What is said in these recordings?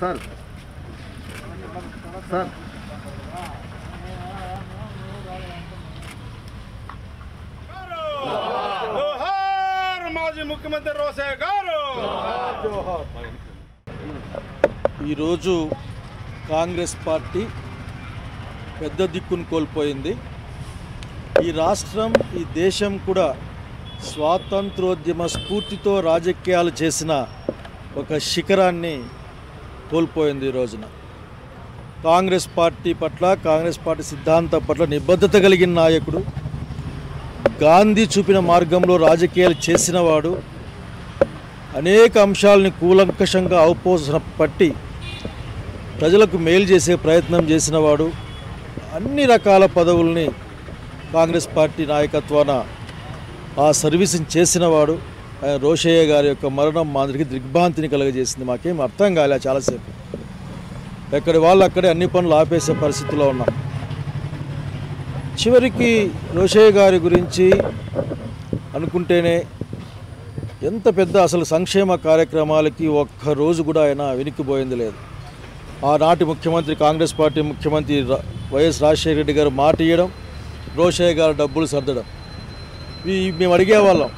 Sir sir मुख्यमंत्री रोसయ్య గారు ఈరోజు కాంగ్రెస్ పార్టీ పెద్ద దిక్కును కోల్పోయింది। ఈ రాష్ట్రం ఈ దేశం కూడా స్వాతంత్రోద్యమ స్ఫూర్తితో రాజకీయాలు చేసిన ఒక శిఖరాన్ని కోల్పోయింది। ఈ రోజున కాంగ్రెస్ పార్టీ పట్ల కాంగ్రెస్ పార్టీ సిద్ధాంతం పట్ల నిబద్ధత కలిగిన నాయకుడు గాంధీ చూపిన మార్గంలో రాజకీయాలు చేసినవాడు అనేక అంశాలను కూలంకషంగా అవపోసన పట్టి ప్రజలకు మేలు చేసే ప్రయత్నం చేసినవాడు అన్ని రకాల పదవుల్ని కాంగ్రెస్ పార్టీ నాయకత్వాన ఆ సర్వీసింగ్ చేసినవాడు ఆయన రోసయ్య గారి యొక్క మరణం మా అందరికీ దిగ్భ్రాంతిని కలగజేసింది। మాకేం అర్థం కాలే, చాలాసేపు ఎక్కడి వాళ్ళు అక్కడే అన్ని పనులు ఆపేసే పరిస్థితిలో ఉన్నాం। చివరికి రోసయ్య గారి గురించి అనుకుంటేనే ఎంత పెద్ద అసలు సంక్షేమ కార్యక్రమాలకి ఒక్కరోజు కూడా ఆయన వెనుక్కుపోయింది లేదు। ఆనాటి ముఖ్యమంత్రి కాంగ్రెస్ పార్టీ ముఖ్యమంత్రి వైఎస్ రాజశేఖర రెడ్డి గారు మాట ఇవ్వడం, రోసయ్య గారు డబ్బులు సర్దడం, ఇవి మేము అడిగేవాళ్ళం।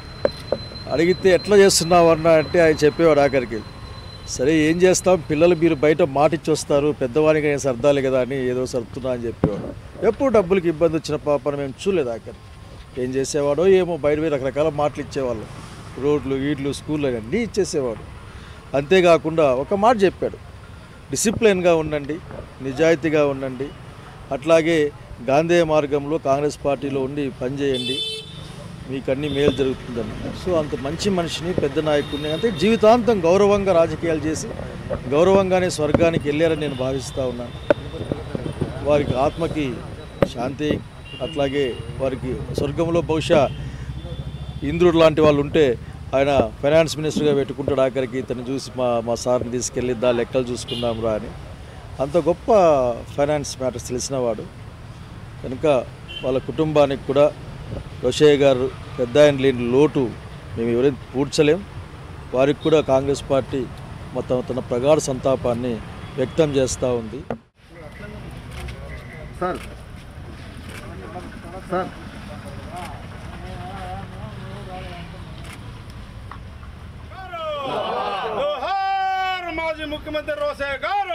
అడిగితే ఎట్లా చేస్తున్నామన్నా అంటే ఆయన చెప్పేవాడు ఆఖరికి, సరే ఏం చేస్తాం, పిల్లలు మీరు బయట మాటిచ్చి వస్తారు, పెద్దవారికి నేను సర్దాలి కదా అని ఏదో సర్దుతున్నా అని చెప్పేవాడు। ఎప్పుడు డబ్బులకి ఇబ్బంది వచ్చిన పాపను మేము చూడలేదు ఆఖరికి, ఏం చేసేవాడో ఏమో, బయట పోయి రకరకాల మాటలు ఇచ్చేవాళ్ళు, రోడ్లు ఈడ్లు స్కూళ్ళు అన్నీ ఇచ్చేసేవాడు। అంతేకాకుండా ఒక మాట చెప్పాడు, డిసిప్లిన్గా ఉండండి, నిజాయితీగా ఉండండి, అట్లాగే గాంధీ మార్గంలో కాంగ్రెస్ పార్టీలో ఉండి పనిచేయండి, మీకు అన్ని మేలు జరుగుతుందని। సో అంత మంచి మనిషిని, పెద్ద నాయకుడిని, అంటే జీవితాంతం గౌరవంగా రాజకీయాలు చేసి గౌరవంగానే స్వర్గానికి వెళ్ళారని నేను భావిస్తూ ఉన్నాను। వారికి ఆత్మకి శాంతి, అట్లాగే వారికి స్వర్గంలో బహుశా ఇంద్రుడు లాంటి వాళ్ళు ఉంటే ఆయన ఫైనాన్స్ మినిస్టర్గా పెట్టుకుంటాడు ఆఖరికి, ఇతను చూసి మా సార్ని తీసుకెళ్ళి దా లెక్కలు చూసుకుందాం రా అని, అంత గొప్ప ఫైనాన్స్ మ్యాటర్స్ తెలిసినవాడు కనుక వాళ్ళ కుటుంబానికి కూడా రోసయ్య గారు పెద్ద ఆయన లేని లోటు మేము ఎవరైనా పూడ్చలేం। వారికి కూడా కాంగ్రెస్ పార్టీ మొత్తం తన ప్రగాఢ సంతాపాన్ని వ్యక్తం చేస్తూ ఉంది। సార్ సార్ మాజీ ముఖ్యమంత్రి రోసయ్య గారు